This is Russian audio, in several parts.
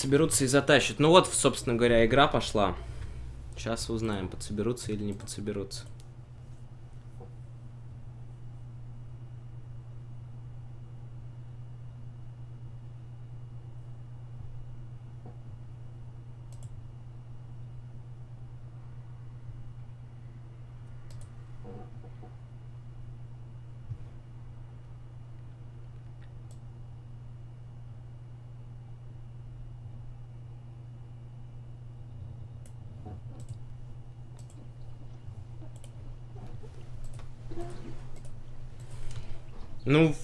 Соберутся и затащат. Ну вот, собственно говоря, игра пошла. Сейчас узнаем, подсоберутся или не подсоберутся. Ну,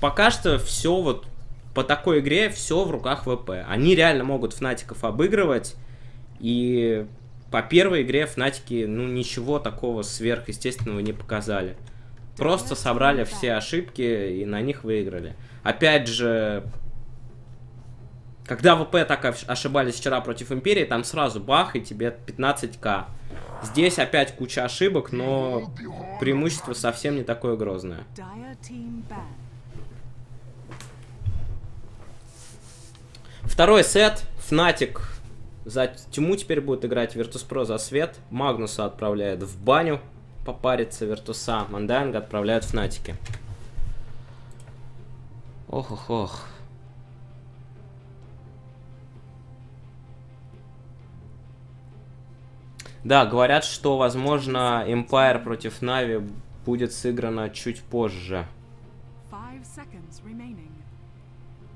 пока что все вот по такой игре все в руках ВП. Они реально могут Фнатиков обыгрывать. И по первой игре Фнатики, ну, ничего такого сверхъестественного не показали. Просто собрали все ошибки и на них выиграли. Опять же, когда ВП так ошибались вчера против Империи, там сразу бах, и тебе 15к. Здесь опять куча ошибок, но преимущество совсем не такое грозное. Второй сет. Fnatic за тьму теперь будет играть, Virtus Pro за свет. Магнуса отправляет в баню попариться, Виртуса. Мандайнга отправляют в Фнатики. Ох-ох-ох. Да, говорят, что, возможно, Empire против Na'Vi будет сыграно чуть позже.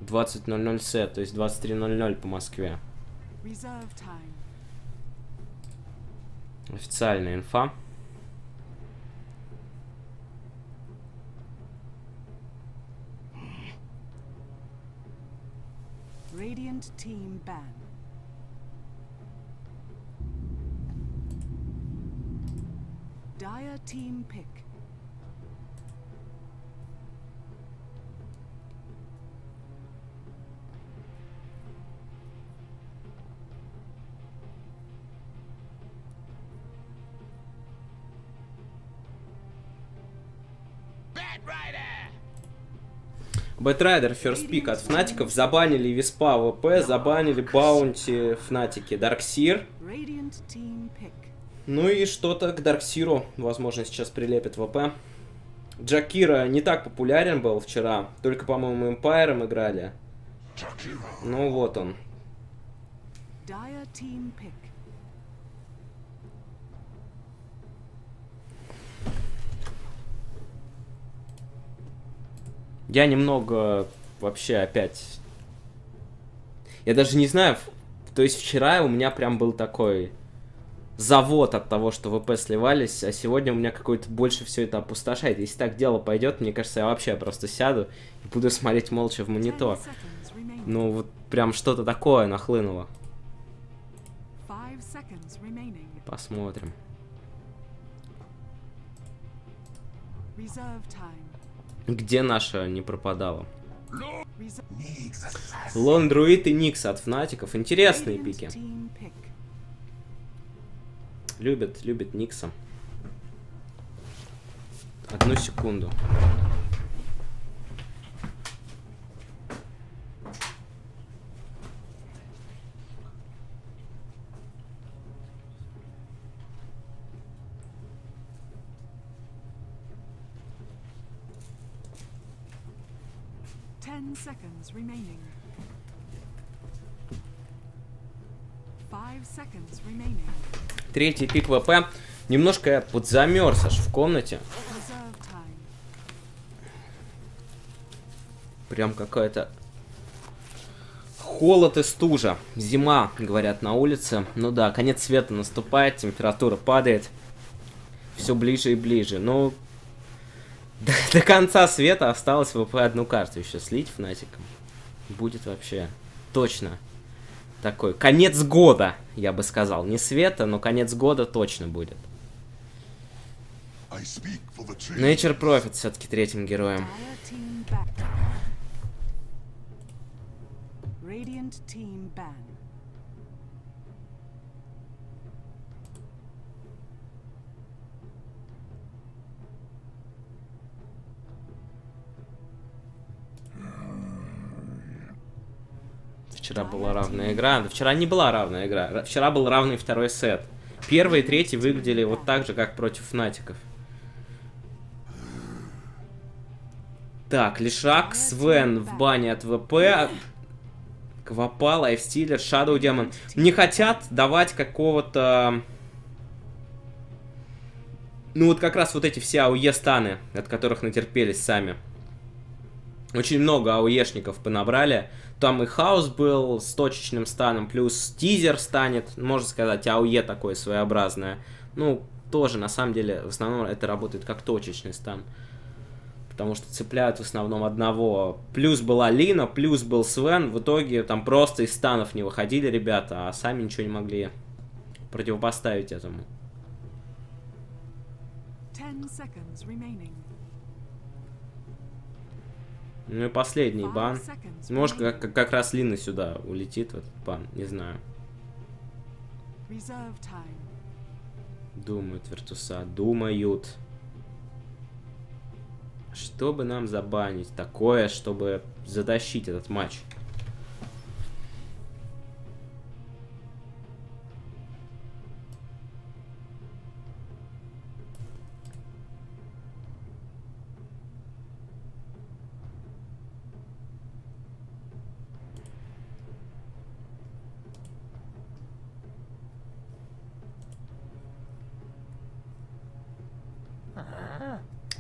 20:00 сет, то есть 23:00 по Москве. Официальная инфа. Dire team pick. Bat Rider. Bat Rider first pick от Фнатиков. Забанили Виспа ВП, забанили Баунти Фнатики. Dark Seer. Ну и что-то к Дарк Сиру, возможно, сейчас прилепит ВП. Джакиро не так популярен был вчера. Только, по-моему, Эмпайром играли. Ну вот он. Я немного вообще опять... Я даже не знаю... То есть вчера у меня прям был такой... завод от того, что ВП сливались, а сегодня у меня какой-то больше все это опустошает. Если так дело пойдет, мне кажется, я вообще просто сяду и буду смотреть молча в монитор. Ну вот прям что-то такое нахлынуло. Посмотрим. Где наша не пропадала? Лон Друид и Никс от Фнатиков. Интересные пики. Любит Никса. Одну секунду. Третий пик ВП. Немножко я подзамерз аж в комнате. Прям какая-то холод и стужа. Зима, говорят, на улице. Ну да, конец света наступает, температура падает. Все ближе и ближе. Но до конца света осталось ВП одну карту еще слить Фнатиком. Будет вообще точно такой конец года, я бы сказал. Не света, но конец года точно будет. Nature Prophet все-таки третьим героем. Вчера была равная игра. Да, вчера не была равная игра. Вчера был равный второй сет. Первый и третий выглядели вот так же, как против Фнатиков. Так, Лишак, Свен в бане от ВП. Квапа, Лайфстилер, Shadow Demon. Не хотят давать какого-то... Ну вот как раз вот эти все АОЕ-станы, от которых натерпелись сами. Очень много АОЕшников понабрали. Там и хаос был с точечным станом, плюс тизер станет, можно сказать, АОЕ такое своеобразное. Ну, тоже, на самом деле, в основном это работает как точечный стан. Потому что цепляют в основном одного. Плюс была Лина, плюс был Свен. В итоге там просто из станов не выходили ребята, а сами ничего не могли противопоставить этому. Ну и последний бан. Может, как раз Лина сюда улетит в этот бан, не знаю. Думают Виртуса, думают. Что бы нам забанить такое, чтобы затащить этот матч?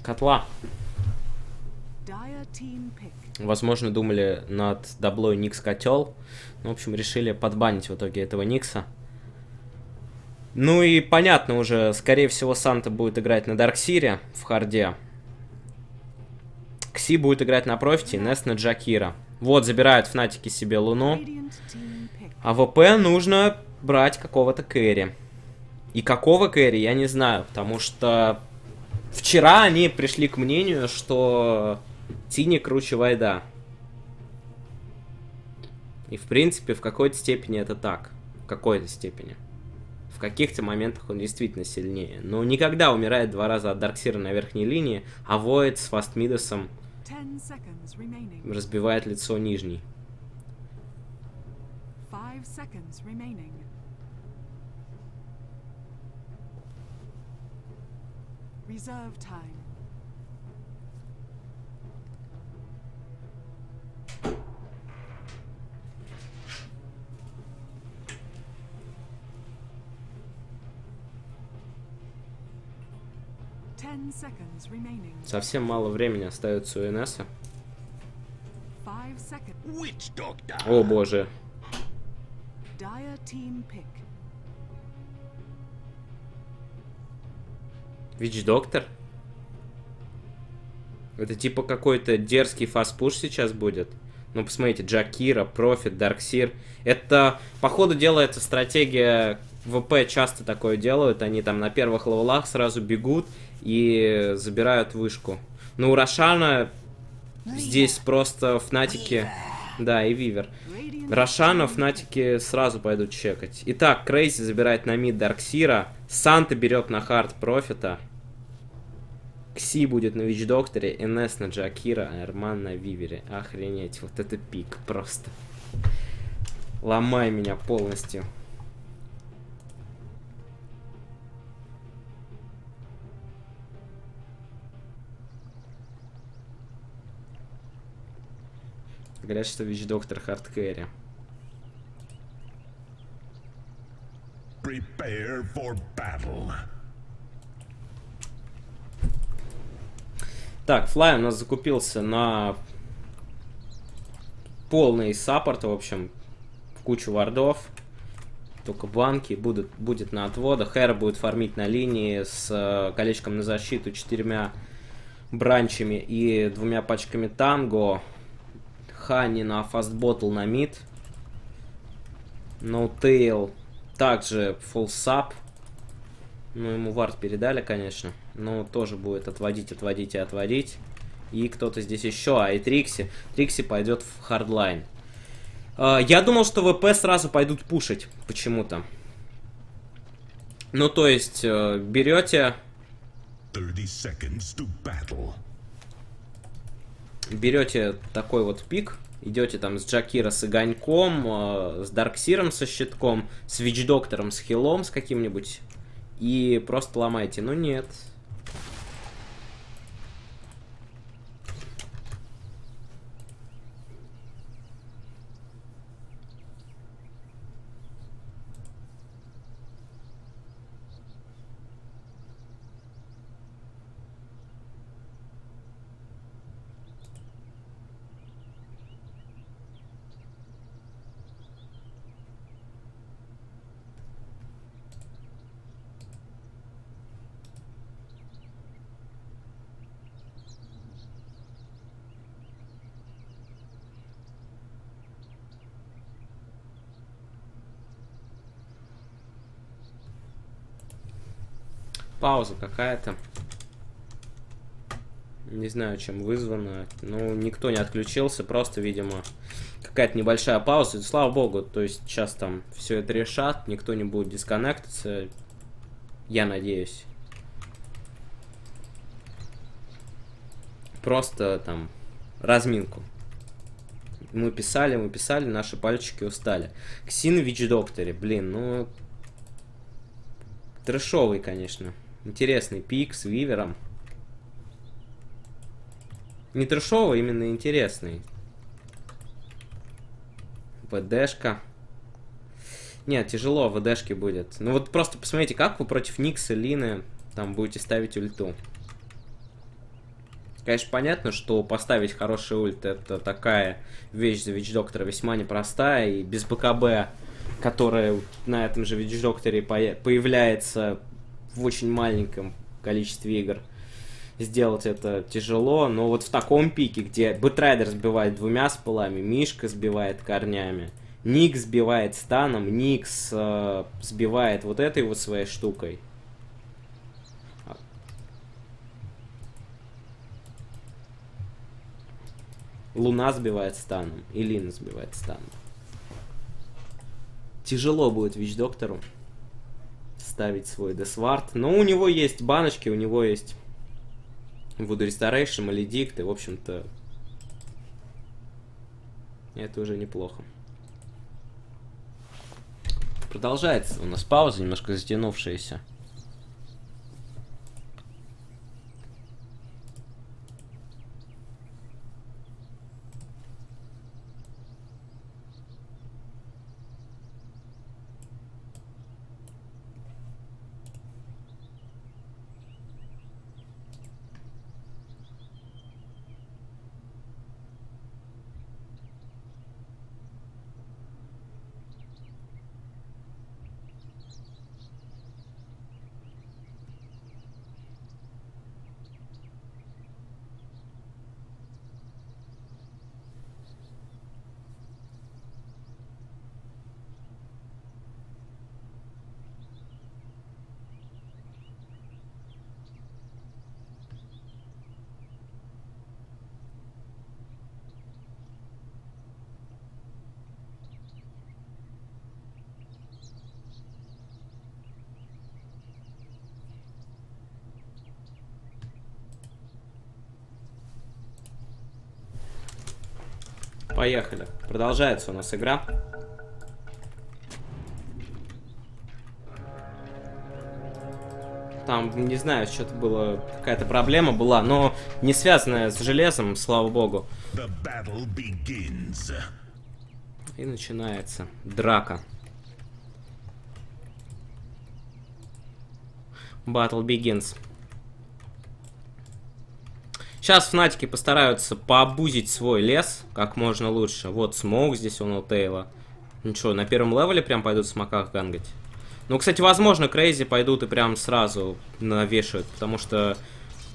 Котла. Возможно, думали над даблой Никс Котел. Ну, в общем, решили подбанить в итоге этого Никса. Ну и понятно уже, скорее всего, Санта будет играть на Дарк Сире в харде. Кси будет играть на Профите, Нес на Джакира. Вот, забирают Фнатики себе Луну. А ВП нужно брать какого-то кэри. И какого кэри, я не знаю, потому что... Вчера они пришли к мнению, что Тини круче Вайда. И, в принципе, в какой-то степени это так. В какой-то степени. В каких-то моментах он действительно сильнее. Но никогда умирает два раза от Дарксира на верхней линии, а Войд с Фаст Мидасом разбивает лицо нижней. Reserve time. Совсем мало времени остается у Инесса. О боже. Witch Doctor? Это типа какой-то дерзкий фастпуш сейчас будет. Ну, посмотрите, Джакира, Профит, Дарксир. Это, по ходу дела, это стратегия ВП, часто такое делают. Они там на первых левелах сразу бегут и забирают вышку. Ну, у Рошана здесь просто Фнатики... Да, и Вивер. Рошана, Фнатики сразу пойдут чекать. Итак, Крейзи забирает на мид Дарксира. Санта берет на хард Профита. Кси будет на Вич Докторе. НС на Джакира. Эрман на Вивере. Охренеть, вот это пик просто. Ломай меня полностью. Говорят, что Вич Доктор хард кэри. Так, Fly у нас закупился на полный саппорт, в общем, в кучу вардов. Только банки будет на отводах. Хэр будет фармить на линии с колечком на защиту, 4 бранчами и 2 пачками танго. Хани на фастботл на мид. NoTail также full сап. Ну, ему вард передали, конечно. Но тоже будет отводить. И кто-то здесь еще. А и Трикси. Трикси пойдет в хардлайн. Я думал, что ВП сразу пойдут пушить почему-то. Ну, то есть, берете такой вот пик идете там с Джакира с огоньком, с Дарксиром со щитком, с Вич Доктором с хилом с каким-нибудь и просто ломаете. Ну нет. Пауза какая-то. Не знаю, чем вызвана. Ну, никто не отключился. Просто, видимо, какая-то небольшая пауза. И, слава богу, то есть сейчас там все это решат. Никто не будет дисконнектиться. Я надеюсь. Просто там разминку. Мы писали, наши пальчики устали. Ксин в Вич Докторе. Блин, ну... Трэшовый, конечно. Интересный пик с Вивером. Не трешовый, именно интересный. ВДшка. Нет, тяжело ВДшки будет. Ну вот просто посмотрите, как вы против Никса, Лины там будете ставить ульту. Конечно, понятно, что поставить хороший ульт это такая вещь за Вич Доктора весьма непростая. И без БКБ, которая на этом же Вич Докторе появляется... в очень маленьком количестве игр сделать это тяжело, но вот в таком пике, где Bat Rider сбивает двумя спылами, Мишка сбивает корнями, Никс сбивает станом, Никс сбивает вот этой вот своей штукой. Луна сбивает станом, и Лина сбивает станом. Тяжело будет Вич Доктору ставить свой Десвард, но у него есть баночки, у него есть Voodoo Restoration, Маледикт, и, в общем-то, это уже неплохо. Продолжается у нас пауза, немножко затянувшаяся. Поехали. Продолжается у нас игра. Там, не знаю, что-то было, какая-то проблема была, но не связанная с железом, слава богу. И начинается драка. Battle begins. Сейчас Фнатики постараются пообузить свой лес как можно лучше. Вот смоук здесь у NoTail. Ну что, на первом левеле прям пойдут в смоках гангать? Ну, кстати, возможно, Crazy пойдут и прям сразу навешивают, потому что...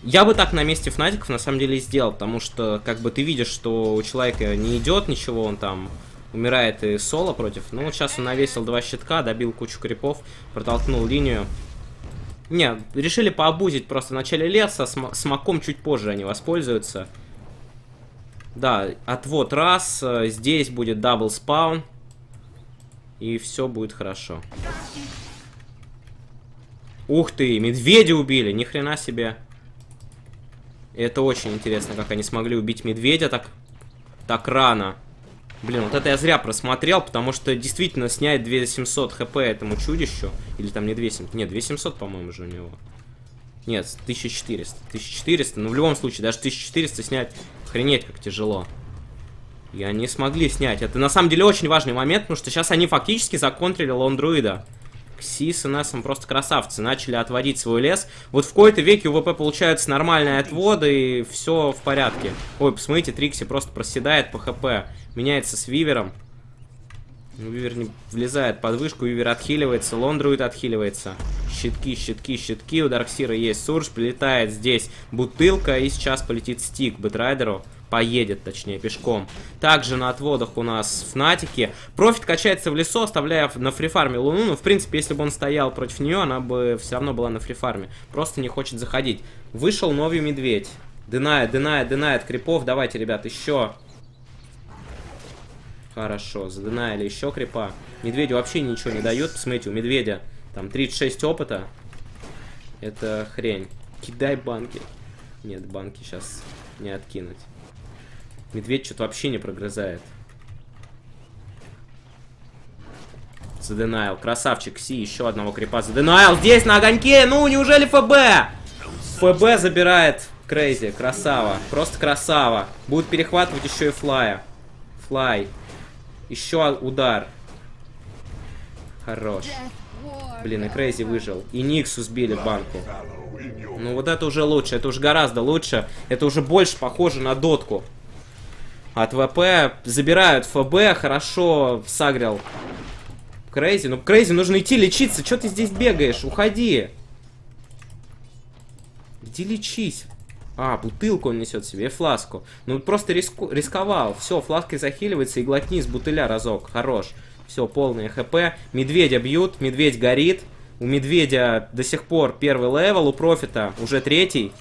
Я бы так на месте Фнатиков на самом деле и сделал, потому что, как бы, ты видишь, что у человека не идет ничего, он там умирает и соло против. Ну, вот сейчас он навесил два щитка, добил кучу крипов, протолкнул линию. Не, решили пообузить просто в начале леса, смоком чуть позже они воспользуются. Да, отвод раз, здесь будет дабл спаун, и все будет хорошо. Ух ты, медведя убили, ни хрена себе. Это очень интересно, как они смогли убить медведя так рано. Блин, вот это я зря просмотрел, потому что действительно снять 2700 хп этому чудищу. Или там не 2700, нет, 2700, по-моему, же у него. Нет, 1400, 1400, но в любом случае, даже 1400 снять, охренеть, как тяжело. И они смогли снять. Это на самом деле очень важный момент, потому что сейчас они фактически законтрили лондруида. Кси с НСом просто красавцы. Начали отводить свой лес. Вот в кои-то веки у ВП получаются нормальные отводы, и все в порядке. Ой, посмотрите, Трикси просто проседает по ХП. Меняется с Вивером. Вивер не влезает под вышку, Вивер отхиливается, лондруид отхиливается. Щитки, щитки, щитки. У Дарксира есть Сурж, прилетает здесь бутылка, и сейчас полетит стик к Бэтрайдеру. Поедет, точнее, пешком. Также на отводах у нас Фнатики. Профит качается в лесу, оставляя на фрифарме Луну. Ну, в принципе, если бы он стоял против нее, она бы все равно была на фрифарме. Просто не хочет заходить. Вышел новый медведь. Дынает, дынает, дынает крипов. Давайте, ребят, еще. Хорошо, задынаяли еще крипа. Медведю вообще ничего не дает. Посмотрите, у медведя там 36 опыта. Это хрень. Кидай банки. Нет, банки сейчас не откинуть. Медведь что-то вообще не прогрызает. Заденайл. Красавчик. Си. Еще одного крипа. Заденайл. Здесь на огоньке. Ну, неужели ФБ? ФБ забирает Crazy. Красава. Просто красава. Будут перехватывать еще и Флая. Флай. Еще удар. Хорош. Блин, и Crazy выжил. И Никсу сбили банку. Ну, вот это уже лучше. Это уже гораздо лучше. Это уже больше похоже на дотку. От ВП забирают ФБ, хорошо сагрил Crazy. Ну, Crazy, нужно идти лечиться. Че ты здесь бегаешь? Уходи. Иди лечись. А, бутылку он несет себе, фласку. Ну, просто рисковал. Все, флаской захиливается и глотни из бутыля разок. Хорош. Все, полное ХП. Медведя бьют, медведь горит. У медведя до сих пор первый левел, у Профита уже третий.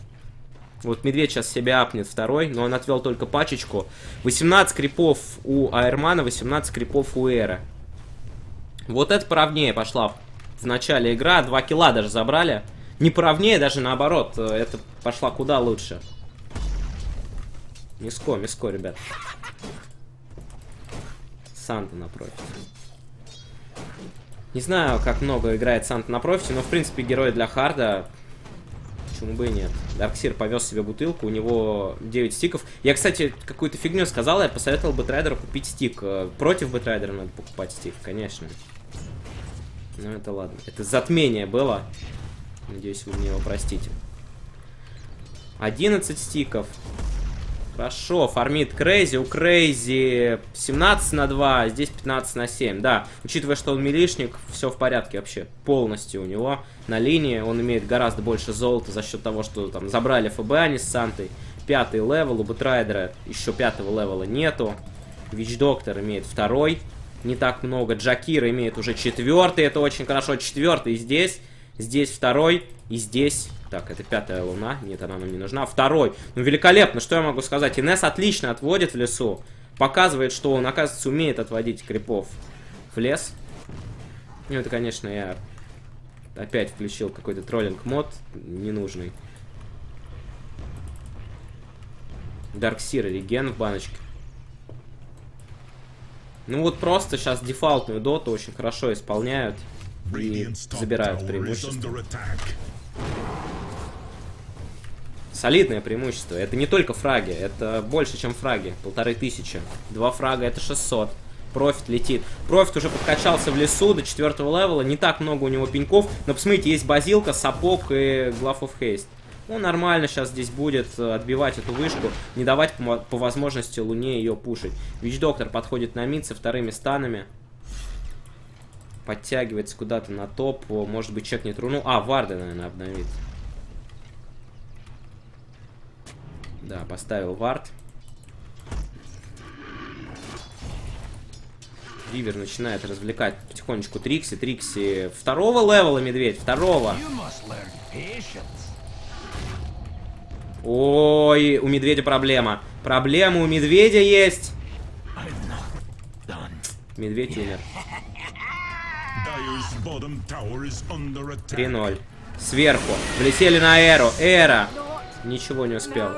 Вот медведь сейчас себя апнет второй, но он отвел только пачечку. 18 крипов у Айрмана, 18 крипов у Эра. Вот это поровнее пошла в начале игра. 2 килла даже забрали. Не поровнее, даже наоборот. Это пошла куда лучше. Миско, миско, ребят. Санта напротив. Не знаю, как много играет Санта напротив, но в принципе герой для харда... Почему бы и нет. Дарксир повез себе бутылку, у него 9 стиков. Я, кстати, какую-то фигню сказал, я посоветовал Бэтрайдеру купить стик. Против Бэтрайдера надо покупать стик, конечно. Но это ладно. Это затмение было. Надеюсь, вы мне его простите. 11 стиков. Хорошо, фармит Crazy. У Crazy 17 на 2, здесь 15 на 7. Да, учитывая, что он милишник, все в порядке вообще. Полностью у него на линии. Он имеет гораздо больше золота за счет того, что там забрали ФБ они с Сантой. 5-й левел. У Бэтрайдера еще 5-го левела нету. Witch Doctor имеет 2-й. Не так много. Jakiro имеет уже 4-й. Это очень хорошо. 4-й здесь. Здесь 2-й. И здесь... Так, это 5-я луна. Нет, она нам не нужна. 2-й. Ну, великолепно. Что я могу сказать? Инесс отлично отводит в лесу. Показывает, что он, оказывается, умеет отводить крипов в лес. Ну, это, конечно, я... Опять включил какой-то троллинг-мод ненужный. Дарксир или Ген в баночке. Ну вот просто сейчас дефолтную доту очень хорошо исполняют и забирают преимущество. Солидное преимущество. Это не только фраги, это больше, чем фраги. 1500. 2 фрага это 600. Профит летит. Профит уже подкачался в лесу до 4-го левела. Не так много у него пеньков. Но посмотрите, есть базилка, сапог и Glove of Haste. Ну, нормально сейчас здесь будет отбивать эту вышку. Не давать по возможности Луне ее пушить. Witch Doctor подходит на мид со вторыми станами. Подтягивается куда-то на топ. Может быть, чекнет руну. А, Варда, наверное, обновит. Да, поставил вард. Вивер начинает развлекать потихонечку Трикси. Трикси 2-го левела, медведь, 2-го. Ой, у медведя проблема. Проблема у медведя есть. Медведь умер. 3-0. Сверху. Влетели на Эру. Эра. Ничего не успел.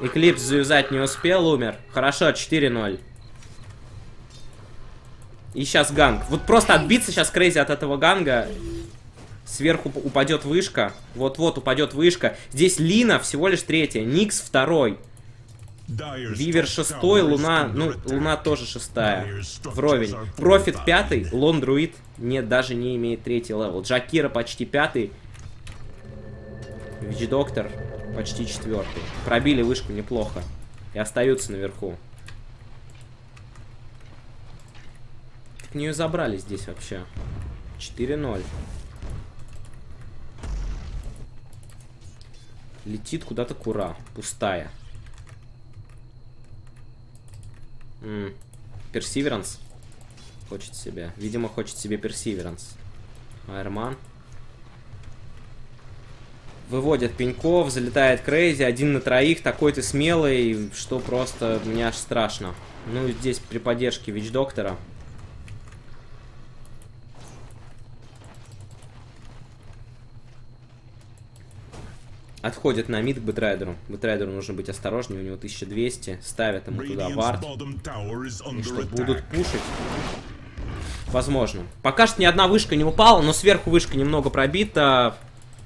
Эклипс завязать не успел, умер. Хорошо, 4-0. И сейчас ганг. Вот просто отбиться сейчас Crazy от этого ганга. Сверху упадет вышка. Вот-вот упадет вышка. Здесь Лина всего лишь третья. Никс второй. Вивер шестой. Луна, ну, Луна тоже шестая. Вровень. Профит пятый. Лон Друид нет, даже не имеет третий левел. Джакира почти пятый. Вич Доктор почти четвертый. Пробили вышку неплохо. И остаются наверху. Как нее забрали здесь вообще? 4-0. Летит куда-то кура. Пустая. Персеверанс. Хочет себе. Видимо, хочет себе Персеверанс. Айрман. Выводят пеньков. Залетает Crazy. 1 на 3. Такой ты смелый, что просто мне аж страшно. Ну, здесь при поддержке Вич Доктора. Отходит на мид к Бэтрайдеру. Бэтрайдеру нужно быть осторожнее, у него 1200. Ставят ему туда вард. И что, будут пушить? Возможно. Пока что ни одна вышка не упала, но сверху вышка немного пробита.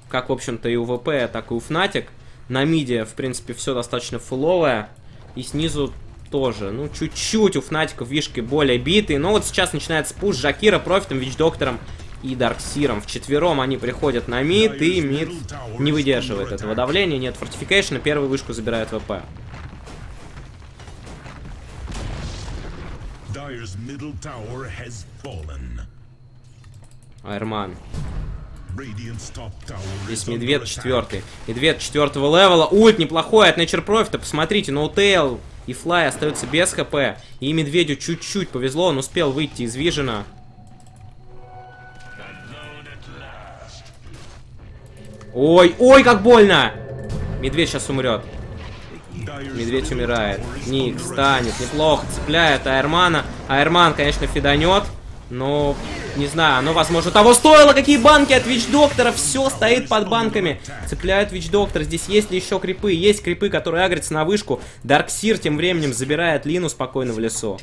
Как, в общем-то, и у ВП, так и у Fnatic. На миде, в принципе, все достаточно фуловое. И снизу тоже. Ну, чуть-чуть у Fnatic вишки более битые. Но вот сейчас начинается пуш Jakiro, Профитом, Вич Доктором и Дарк Сиром. Вчетвером они приходят на мид, и мид не выдерживает этого давления, нет фортификейшна, первую вышку забирает ВП. Айрман. Здесь медведь четвертый. Медведь четвертого левела. Ульт неплохой от Nature Profit, посмотрите, NoTail и Fly остаются без ХП. И медведю чуть-чуть повезло, он успел выйти из вижена. Ой, ой, как больно! Медведь сейчас умрет. Медведь умирает. Ник встанет. Неплохо цепляет Айрмана. Айрман, конечно, фиданет. Но, не знаю, оно, возможно, того стоило. Какие банки от Вич Доктора. Все стоит под банками. Цепляют Вич Доктора. Здесь есть ли еще крипы? Есть крипы, которые агрятся на вышку. Дарк Сир тем временем забирает Лину спокойно в лесу.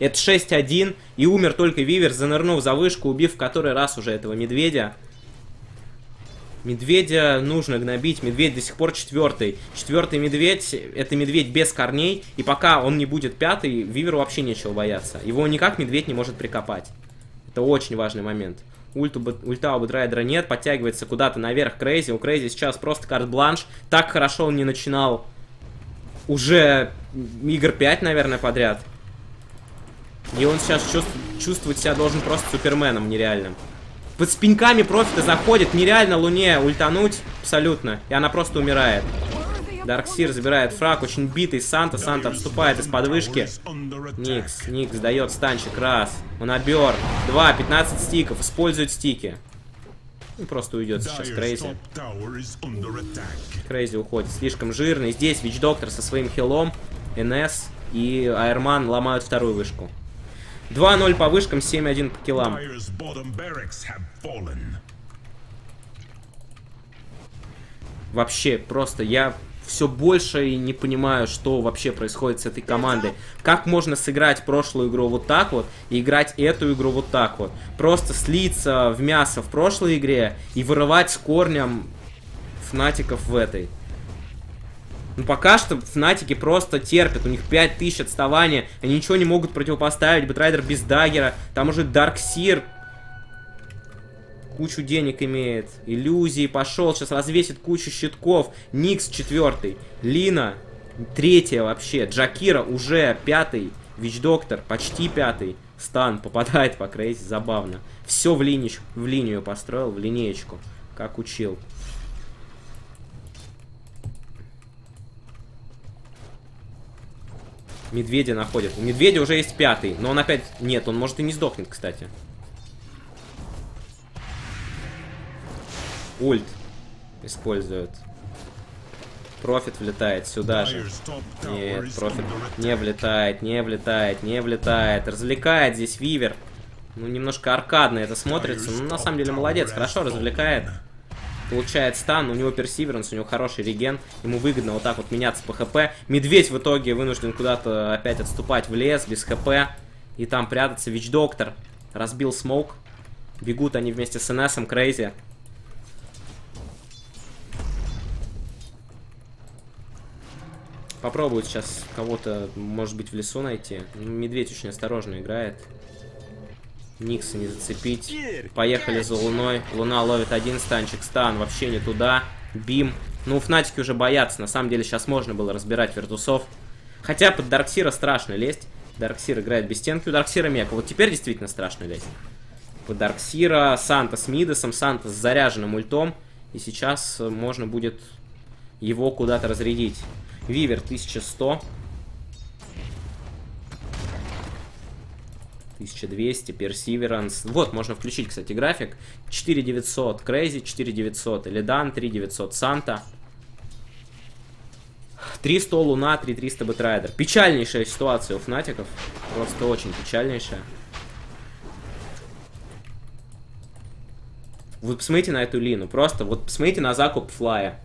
Это 6-1. И умер только Вивер, занырнув за вышку, убив в который раз уже этого медведя. Медведя нужно гнобить. Медведь до сих пор четвертый. Четвертый медведь, это медведь без корней. И пока он не будет пятый, Виверу вообще нечего бояться. Его никак медведь не может прикопать. Это очень важный момент. Ульта у Бэтрайдера нет. Подтягивается куда-то наверх Crazy. У Crazy сейчас просто карт-бланш. Так хорошо он не начинал. Уже игр 5, наверное, подряд. И он сейчас чувствует себя должен просто суперменом нереальным. Под спинками Профита заходит. Нереально Луне ультануть. Абсолютно. И она просто умирает. Дарксир забирает фраг. Очень битый Санта. Санта отступает из-под вышки. Никс. Никс дает станчик. Раз. Он обер. Два. 15 стиков. Использует стики. И просто уйдет сейчас Crazy. Crazy уходит. Слишком жирный. Здесь Вич Доктор со своим хилом. НС и Айрман ломают вторую вышку. 2-0 по вышкам, 7-1 по киллам. Вообще, просто я все больше и не понимаю, что вообще происходит с этой командой. Как можно сыграть прошлую игру вот так вот и играть эту игру вот так вот? Просто слиться в мясо в прошлой игре и вырывать с корнем Fnatic в этой. Ну, пока что Фнатики просто терпят. У них 5000 отставания. Они ничего не могут противопоставить. Бэтрайдер без даггера. Там уже Дарк Сир. Кучу денег имеет. Иллюзии пошел. Сейчас развесит кучу щитков. Никс 4. Лина 3 вообще. Jakiro уже 5. Вич Доктор почти 5. Стан попадает по Crazy. Забавно. Все в линию построил. В линеечку. Как учил. Медведя находит. У медведя уже есть 5, но он опять... Нет, он может и не сдохнет, кстати. Ульт использует. Профит влетает сюда же. Нет, Профит не влетает, не влетает, не влетает. Развлекает здесь Вивер. Ну, немножко аркадно это смотрится. Ну, на самом деле, молодец. Хорошо развлекает. Получает стан, у него Персеверанс, у него хороший реген, ему выгодно вот так вот меняться по хп. Медведь в итоге вынужден куда-то опять отступать в лес без хп. И там прятаться. Witch Doctor разбил смоук. Бегут они вместе с НСом. Crazy. Попробуют сейчас кого-то, может быть, в лесу найти. Медведь очень осторожно играет. Никса не зацепить. Поехали за Луной. Луна ловит один станчик. Стан вообще не туда. Бим. Ну, Фнатики уже боятся. На самом деле, сейчас можно было разбирать виртусов. Хотя под Дарк Сира страшно лезть. Дарк Сир играет без стенки. У Дарк Сира Мека. Вот теперь действительно страшно лезть. Под Дарк Сира Санта с Мидасом. Санта с заряженным ультом. И сейчас можно будет его куда-то разрядить. Вивер 1100. 1200. Персеверанс. Вот, можно включить, кстати, график. 4900 Crazy, 4900 Illidan, 3900 Санта. 300 Луна, 3300 Bat Rider. Печальнейшая ситуация у Фнатиков. Просто очень печальнейшая. Вы посмотрите на эту Лину. Просто вот посмотрите на закуп Флая.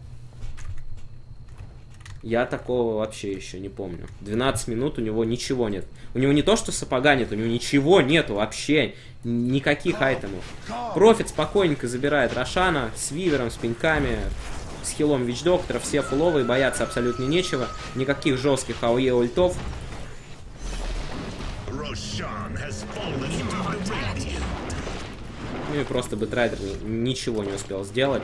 Я такого вообще еще не помню. 12 минут у него ничего нет. У него не то, что сапога нет, у него ничего нету вообще. Никаких айтемов. Профит спокойненько забирает Рошана с Вивером, с пинками, с хилом Witch Doctor. Все фуловые, бояться абсолютно нечего. Никаких жестких АОЕ ультов. Ну и просто Bat Rider ничего не успел сделать.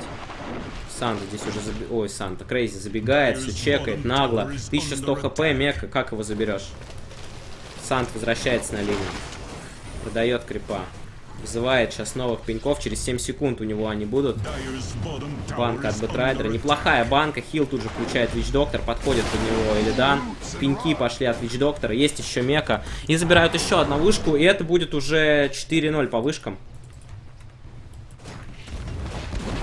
Санта здесь уже... Ой, Санта. Crazy забегает, все чекает, нагло. 1100 хп, Мека. Как его заберешь? Санта возвращается на линию. Продает крипа. Вызывает сейчас новых пеньков. Через 7 секунд у него они будут. Банка от Bat Rider. Неплохая банка. Хил тут же включает Witch Doctor. Подходит под него Illidan. Пеньки пошли от Witch Doctor. Есть еще Мека. И забирают еще одну вышку. И это будет уже 4-0 по вышкам.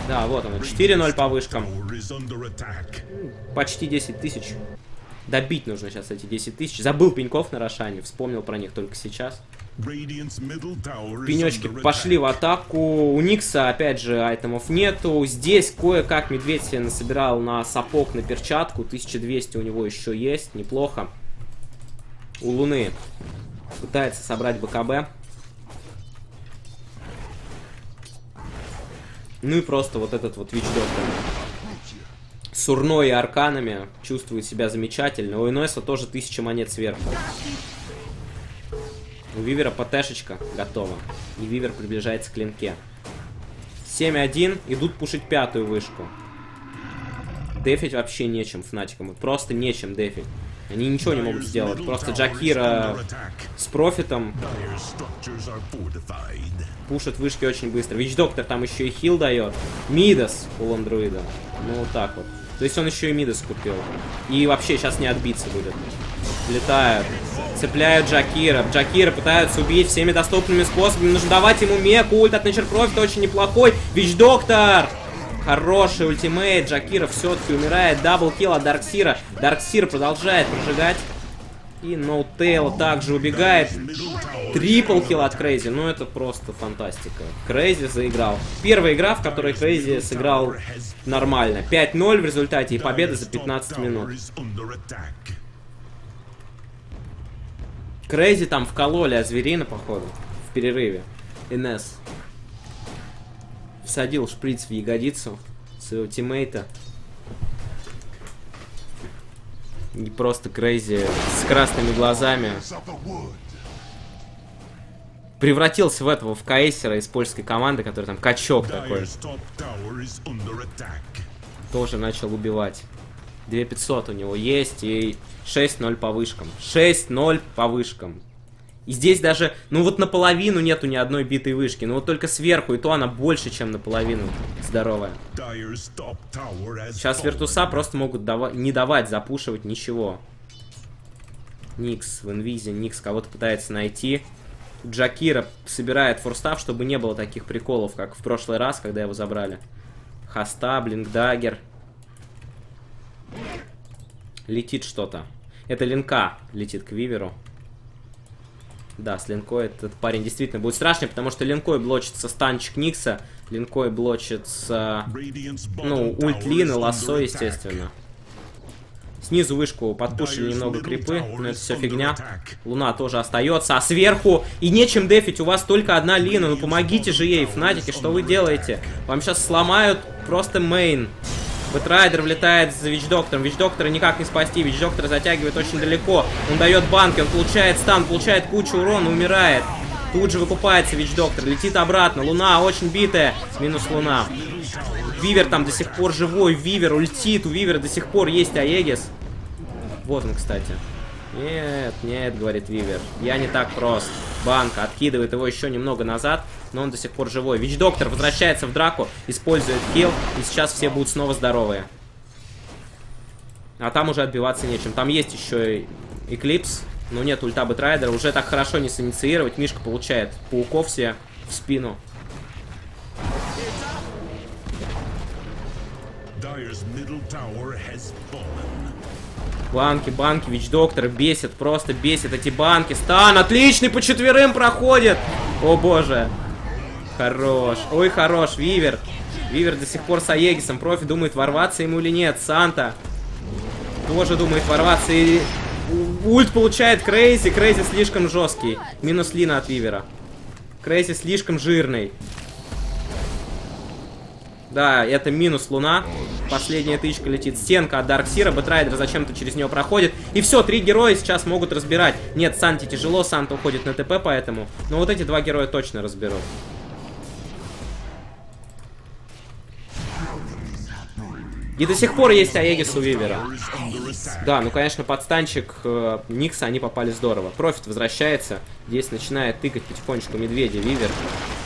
Да, вот оно, 4-0 по вышкам. Почти 10 тысяч. Добить нужно сейчас эти 10 тысяч. Забыл пеньков на Рошане, вспомнил про них только сейчас. Пенечки пошли в атаку. У Никса, опять же, айтемов нету. Здесь кое-как медведь себе насобирал на сапог, на перчатку. 1200 у него еще есть, неплохо. У Луны пытается собрать БКБ. Ну и просто вот этот вот Witch Doctor с урной и арканами чувствует себя замечательно. У Инойса тоже 1000 монет сверху. У Вивера ПТшечка готова. И Вивер приближается к линке. 7-1. Идут пушить пятую вышку. Дефить вообще нечем Фнатикам. Просто нечем дефить. Они ничего не могут сделать. Просто Jakiro с профитом пушит вышки очень быстро. Witch Doctor там еще и хил дает. Мидас у лондруида. Ну вот так вот. То есть он еще и Мидас купил. И вообще сейчас не отбиться будет. Летают. Цепляют Jakiro. Jakiro пытаются убить всеми доступными способами. Нужно давать ему меку. Ульт от Nature Prophet очень неплохой. Witch Doctor! Хороший ультимейт. Jakiro все-таки умирает. Даблкил от Dark Seer. Dark Seer продолжает прожигать. И NoTail также убегает. Триплкил от Crazy. Ну это просто фантастика. Crazy заиграл. Первая игра, в которой Crazy сыграл нормально. 5-0 в результате и победа за 15 минут. Crazy там вкололи, а Зверина, походу, в перерыве. Инес всадил шприц в ягодицу своего тиммейта. И просто Crazy с красными глазами превратился в этого, в Кейсера из польской команды, который там качок такой. Тоже начал убивать. 2500 у него есть и 6-0 по вышкам. 6-0 по вышкам. И здесь даже, ну вот наполовину нету ни одной битой вышки. Ну вот только сверху, и то она больше, чем наполовину здоровая. Сейчас Виртуса просто могут не давать запушивать ничего. Никс в инвизе, Никс кого-то пытается найти. Jakiro собирает форстав, чтобы не было таких приколов, как в прошлый раз, когда его забрали. Хаста, Блинк Даггер. Летит что-то. Это Линка летит к Виверу. Да, с Линкой этот парень действительно будет страшный, потому что Линкой блочится станчик Никса, Линкой блочится, ну, ульт Лины, лассо, естественно. Снизу вышку подпушили немного крипы, но это все фигня. Луна тоже остается, а сверху и нечем дефить, у вас только одна Лина. Ну помогите же ей, Фнатики, что вы делаете? Вам сейчас сломают просто мейн. Бэт Райдер влетает за Вич Доктором. Вич Доктора никак не спасти. Вич Доктор затягивает очень далеко. Он дает банки, он получает стан, получает кучу урона, умирает. Тут же выкупается Вич Доктор, летит обратно. Луна очень битая, минус Луна. Вивер там до сих пор живой, Вивер ультит, у Вивера до сих пор есть Аегис. Вот он, кстати. Нет, нет, говорит Вивер, я не так прост. Банка откидывает его еще немного назад, но он до сих пор живой. Вич Доктор возвращается в драку, использует хил, и сейчас все будут снова здоровые. А там уже отбиваться нечем. Там есть еще и Эклипс, но нет ульта Бэт Райдера. Уже так хорошо не синициировать. Мишка получает пауков все в спину. Банки, банки, Вич Доктор бесит, просто бесит эти банки. Стан отличный, по четверым проходит. О боже. Хорош, ой, хорош, Вивер. Вивер до сих пор с Аегисом. Профи думает, ворваться ему или нет. Санта тоже думает ворваться и... Ульт получает Крейзи, Крейзи слишком жесткий. Минус Лина от Вивера. Крейзи слишком жирный. Да, это минус Луна. Последняя тычка летит. Стенка от Дарк Сира. Бэт Райдер зачем-то через нее проходит. И все, три героя сейчас могут разбирать. Нет, Санти тяжело, Санта уходит на ТП, поэтому... Но вот эти два героя точно разберут. И до сих пор есть Аегис у Вивера. Да, ну, конечно, подстанчик Никса, они попали здорово. Профит возвращается. Здесь начинает тыкать потихонечку медведя Вивер.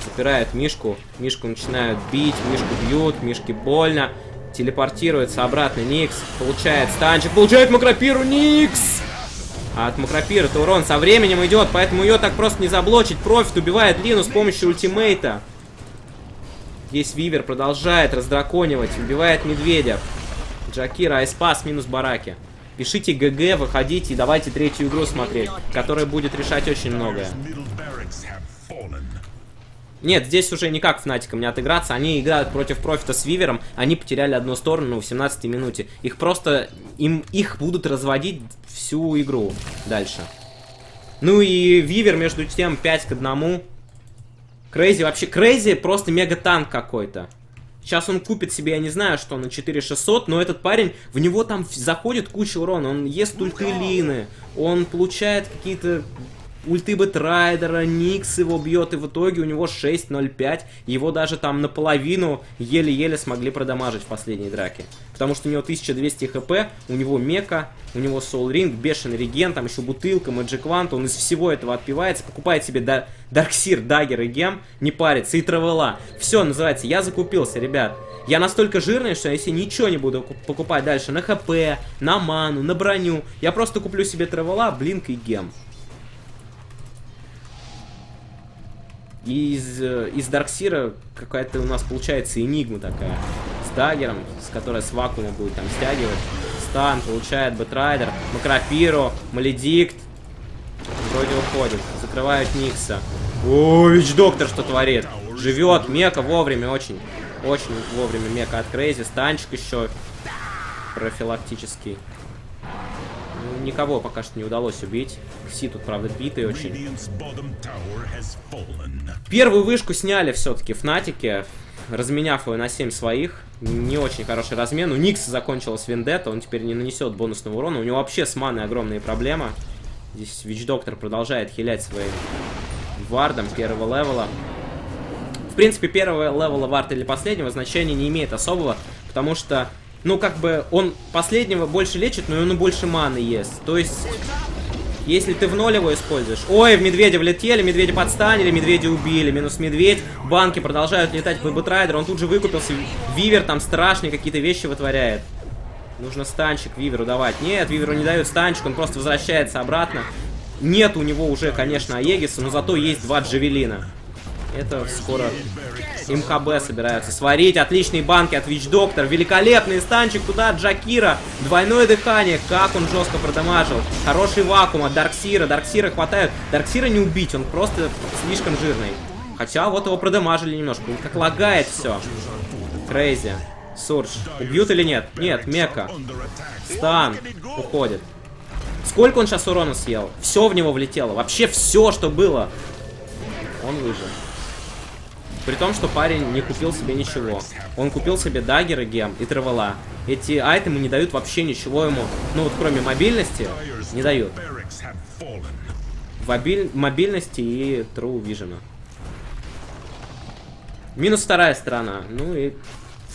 Запирает Мишку. Мишку начинают бить. Мишку бьют. Мишке больно. Телепортируется обратно Никс. Получает станчик. Получает макропиру Никс! А от макропиры-то урон со временем идет, поэтому ее так просто не заблочить. Профит убивает Лину с помощью ультимейта. Здесь Вивер продолжает раздраконивать, убивает медведя. Джакира, Айспас минус Бараки. Пишите ГГ, выходите и давайте третью игру смотреть, которая будет решать очень многое. Нет, здесь уже никак Фнатикам не отыграться. Они играют против Профита с Вивером. Они потеряли одну сторону в 17-й минуте. Их просто... Их будут разводить всю игру дальше. Ну и Вивер, между тем, 5-1. Крейзи вообще... Крейзи просто мега-танк какой-то. Сейчас он купит себе, я не знаю, что на 4600, но этот парень, в него там заходит куча урона. Он ест ульты Лины, он получает какие-то ульты Бэт Райдера, Никс его бьет, и в итоге у него 6.05. Его даже там наполовину еле-еле смогли продамажить в последней драке. Потому что у него 1200 хп, у него мека, у него Soul Ring, бешеный реген, там еще бутылка, Magic Wand. Он из всего этого отпивается, покупает себе Dark Seer, Dagger и Gem, не парится, и Травела. Все, называется, я закупился, ребят. Я настолько жирный, что если ничего не буду покупать дальше на хп, на ману, на броню, я просто куплю себе Травела, Блинк и Gem. Из Дарк Сира какая-то у нас получается энигма такая. С даггером, с которой с вакуума будет там стягивать. Стан получает Бэт Райдер, макропиру, маледикт. Вроде уходит. Закрывают Никса. О, Вич Доктор что творит. Живет, мека вовремя, очень. Очень вовремя мека от Крейзи. Станчик еще профилактический. Ну, никого пока что не удалось убить. Кси тут, правда, битый очень. Первую вышку сняли все-таки Фнатики, разменяв ее на 7 своих. Не очень хороший размен. У Никса закончилась вендетта, он теперь не нанесет бонусного урона. У него вообще с маной огромные проблемы. Здесь Вич Доктор продолжает хилять своим вардом первого левела. В принципе, первого левела вард или последнего значения не имеет особого, потому что... Ну, как бы, он последнего больше лечит, но он больше маны ест. То есть, если ты в ноль его используешь... Ой, в медведя влетели, медведя подстанили, медведя убили. Минус медведь. Банки продолжают летать по Бэт Райдеру. Он тут же выкупился. Вивер там страшные какие-то вещи вытворяет. Нужно станчик Виверу давать. Нет, Виверу не дают станчик, он просто возвращается обратно. Нет у него уже, конечно, Аегиса, но зато есть два Джавелина. Это скоро... МХБ собираются сварить. Отличные банки от Вич Доктор. Великолепный станчик туда от Джакира. Двойное дыхание. Как он жестко продамажил. Хороший вакуум от Дарк Сира. Дарк Сира хватает. Дарк Сира не убить. Он просто слишком жирный. Хотя вот его продамажили немножко. Он как лагает все. Крейзи. Сурж. Убьют или нет? Нет, Мека. Стан. Уходит. Сколько он сейчас урона съел? Все в него влетело. Вообще все, что было. Он выжил. При том, что парень не купил себе ничего. Он купил себе даггер и гем, и травела. Эти айтемы не дают вообще ничего ему. Ну вот кроме мобильности, не дают. Мобильности и True Vision. Минус вторая сторона. Ну и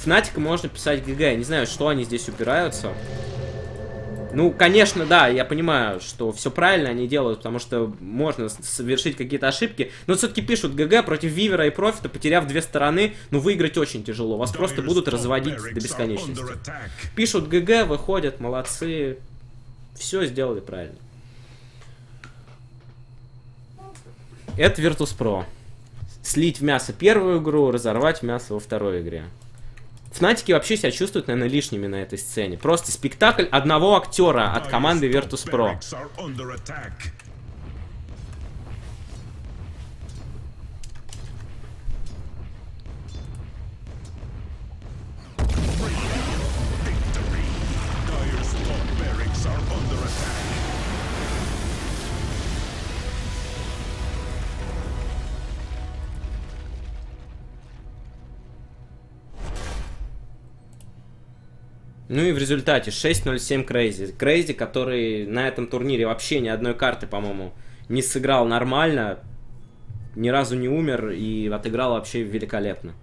Fnatic можно писать ГГ. Я не знаю, что они здесь упираются. Ну, конечно, да, я понимаю, что все правильно они делают, потому что можно совершить какие-то ошибки. Но все-таки пишут ГГ против Вивера и Профита, потеряв две стороны, но выиграть очень тяжело. Вас просто будут разводить до бесконечности. Пишут ГГ, выходят, молодцы. Все сделали правильно. Это Virtus Pro. Слить в мясо первую игру, разорвать в мясо во второй игре. Фнатики вообще себя чувствуют, наверное, лишними на этой сцене. Просто спектакль одного актера от команды Virtus Pro. Ну и в результате 6-0-7 Crazy. Crazy, который на этом турнире вообще ни одной карты, по-моему, не сыграл нормально, ни разу не умер и отыграл вообще великолепно.